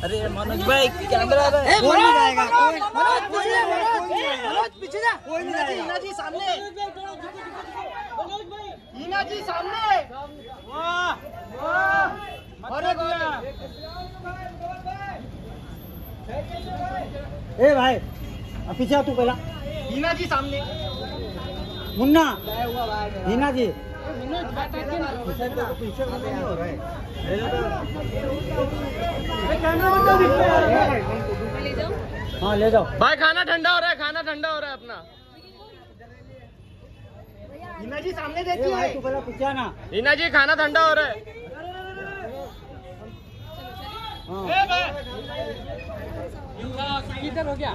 अरे मनोज भाई कैमरा आ रहा है, कोई नहीं जाएगा। मनोज पीछे जा, कोई नहीं जाएगा। हिना जी सामने, मनोज भाई हिना जी सामने। वाह वाह मनोज भाई, ए भाई पीछे आ तू पहला। हिना जी सामने, मुन्ना हिना जी हाँ ले जाओ भाई। खाना ठंडा हो रहा है, खाना ठंडा हो रहा है अपना। हिना जी सामने देखती है, तू पहला पीछे ना। हिना जी खाना ठंडा हो रहा है। किधर हो गया?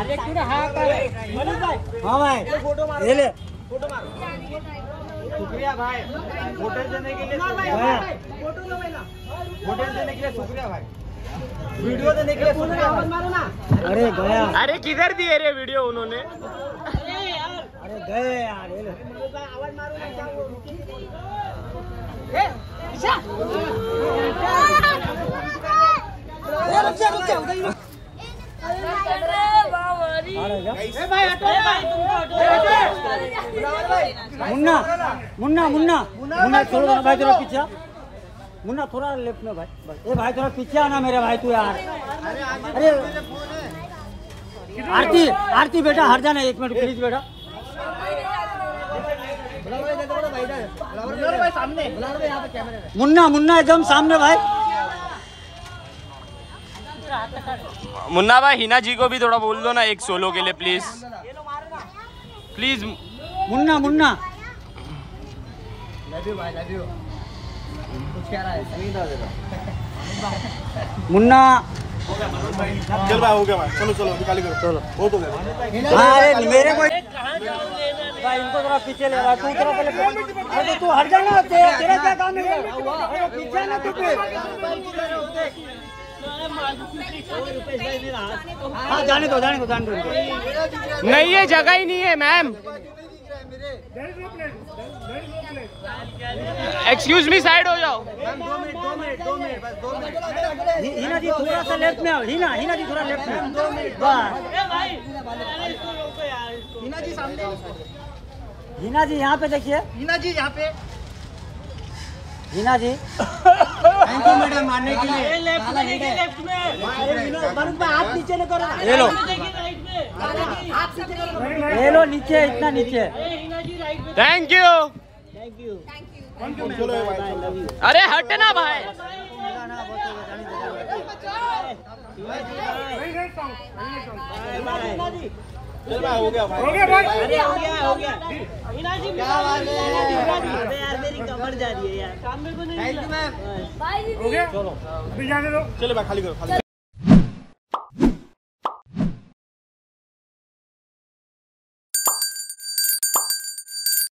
अरे पूरा हाथ आ रहा है। मनोज भाई हाँ भाई फोटो मार, ले ले फोटो मार। शुक्रिया भाई, होटल देने के लिए शुक्रिया भाई, वीडियो देने के लिए शुक्रिया। अरे गया, अरे किधर दिए रे वीडियो उन्होंने? अरे गए यार, आवाज मारो ना। क्या वो मुन्ना मुन्ना मुन्ना मुन्ना छोड़ो भाई, थोड़ा पीछे आ। मुन्ना थोड़ा लेफ्ट में भाई, ए भाई थोड़ा पीछे आना मेरे भाई तू यार। अरे आरती आरती बेटा हट जाना, एक मिनट प्लीज बेटा। मुन्ना मुन्ना एकदम सामने भाई। मुन्ना भाई हिना जी को भी थोड़ा बोल दो ना एक सोलो के लिए प्लीज प्लीज। मुन्ना मुन्ना मुन्ना चल भाई, हो गया भाई, चलो चलो निकाली करो, चलो हो तो गया मेरे को। इनको थोड़ा पीछे ले रहा, तू थोड़ा पहले तू हट जाना। तेरा क्या काम है पीछे ना तू पे। हाँ जाने दो जाने दो जाने दो, नहीं ये जगह ही नहीं है मैम। एक्सक्यूज मी, साइड हो जाओ। हिना जी थोड़ा सा लेफ्ट में आओ। हिना हिना जी थोड़ा लेफ्ट में, 2 मिनट बस। हिना जी सामने, हिना जी यहाँ पे देखिए, हिना जी यहाँ पे। Hina ji thank you madam मानने के लिए। लेफ्ट में वरुण भाई हाथ नीचे न करो, ले लो हाथ नीचे करो, ले लो नीचे, इतना नीचे। Thank you thank you thank you. अरे हट ना भाई, हो गया हो गया। हिना जी क्या बात है, अरे यार मेरी कमर जा रही है यार, काम में को नहीं। थैंक यू मैम, बाय दीदी। चलो जाने दो, चलो भाई खाली करो खाली।